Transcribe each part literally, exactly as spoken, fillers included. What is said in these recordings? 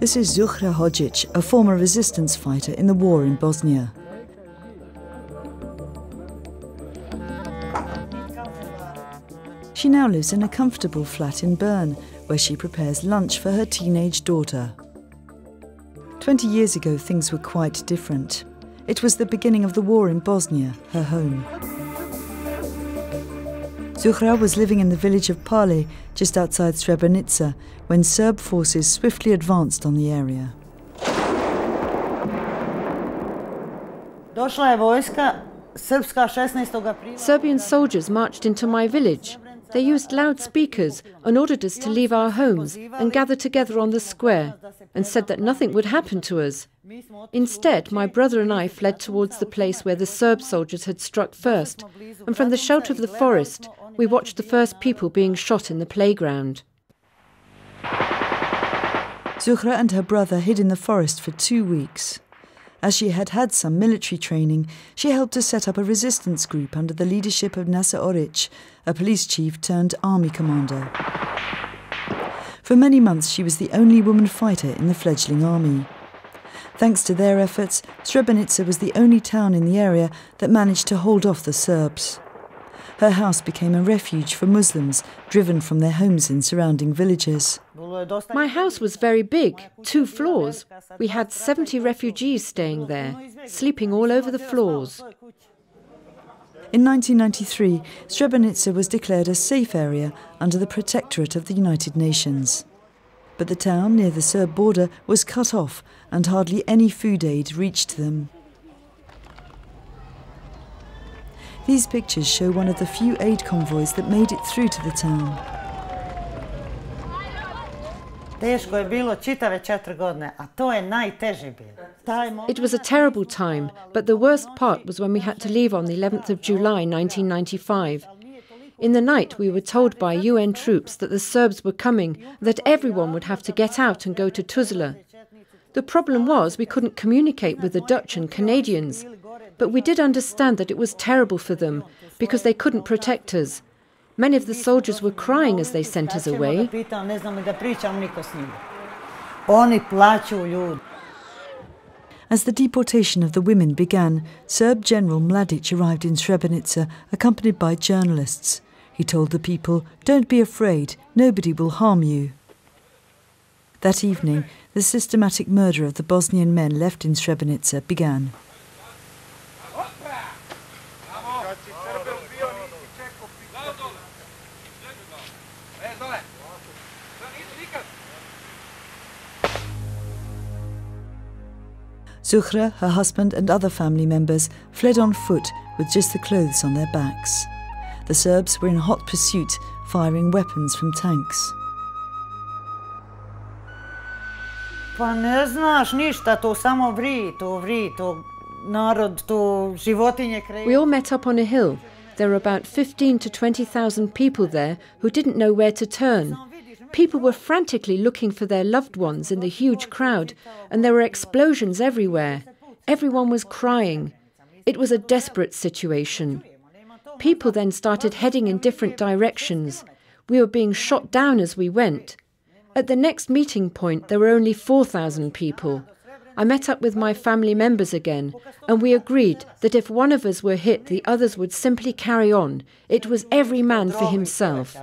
This is Zuhra Hodzic, a former resistance fighter in the war in Bosnia. She now lives in a comfortable flat in Bern, where she prepares lunch for her teenage daughter. Twenty years ago, things were quite different. It was the beginning of the war in Bosnia, her home. Zuhra was living in the village of Pali, just outside Srebrenica, when Serb forces swiftly advanced on the area. Serbian soldiers marched into my village. They used loudspeakers and ordered us to leave our homes and gather together on the square, and said that nothing would happen to us. Instead, my brother and I fled towards the place where the Serb soldiers had struck first, and from the shelter of the forest, we watched the first people being shot in the playground. Zuhra and her brother hid in the forest for two weeks. As she had had some military training, she helped to set up a resistance group under the leadership of Nasser Oric, a police chief turned army commander. For many months, she was the only woman fighter in the fledgling army. Thanks to their efforts, Srebrenica was the only town in the area that managed to hold off the Serbs. Her house became a refuge for Muslims driven from their homes in surrounding villages. My house was very big, two floors. We had seventy refugees staying there, sleeping all over the floors. In nineteen ninety-three, Srebrenica was declared a safe area under the protectorate of the United Nations. But the town near the Serb border was cut off and hardly any food aid reached them. These pictures show one of the few aid convoys that made it through to the town. It was a terrible time, but the worst part was when we had to leave on the eleventh of July nineteen ninety-five. In the night, we were told by U N troops that the Serbs were coming, that everyone would have to get out and go to Tuzla. The problem was we couldn't communicate with the Dutch and Canadians, but we did understand that it was terrible for them because they couldn't protect us. Many of the soldiers were crying as they sent us away. As the deportation of the women began, Serb General Mladic arrived in Srebrenica accompanied by journalists. He told the people, "Don't be afraid, nobody will harm you." That evening, the systematic murder of the Bosnian men left in Srebrenica began. Zuhra, her husband and other family members fled on foot with just the clothes on their backs. The Serbs were in hot pursuit, firing weapons from tanks. We all met up on a hill. There were about fifteen to twenty thousand people there who didn't know where to turn. People were frantically looking for their loved ones in the huge crowd, and there were explosions everywhere. Everyone was crying. It was a desperate situation. People then started heading in different directions. We were being shot down as we went. At the next meeting point, there were only four thousand people. I met up with my family members again, and we agreed that if one of us were hit, the others would simply carry on. It was every man for himself.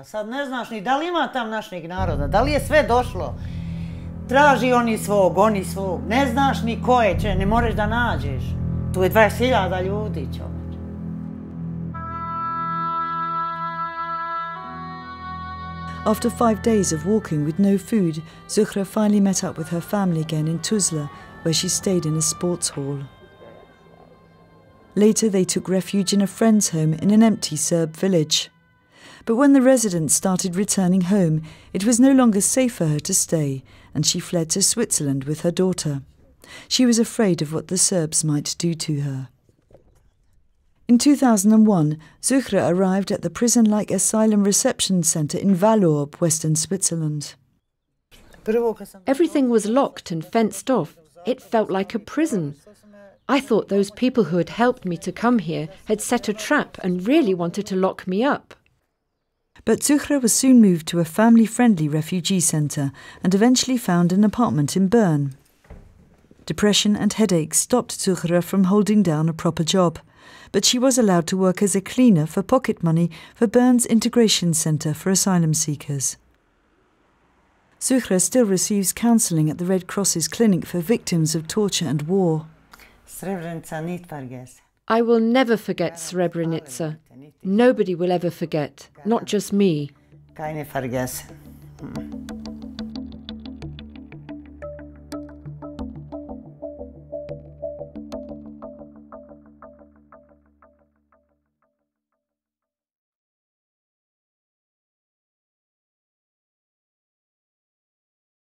After five days of walking with no food, Zuhra finally met up with her family again in Tuzla, where she stayed in a sports hall. Later they took refuge in a friend's home in an empty Serb village. But when the residents started returning home, it was no longer safe for her to stay, and she fled to Switzerland with her daughter. She was afraid of what the Serbs might do to her. In two thousand one, Zuhra arrived at the prison-like asylum reception centre in Valorb, western Switzerland. Everything was locked and fenced off. It felt like a prison. I thought those people who had helped me to come here had set a trap and really wanted to lock me up. But Zuhra was soon moved to a family-friendly refugee centre and eventually found an apartment in Bern. Depression and headaches stopped Zuhra from holding down a proper job, but she was allowed to work as a cleaner for pocket money for Bern's Integration Centre for Asylum Seekers. Zuhra still receives counselling at the Red Cross's clinic for victims of torture and war. I will never forget Srebrenica. Nobody will ever forget, not just me.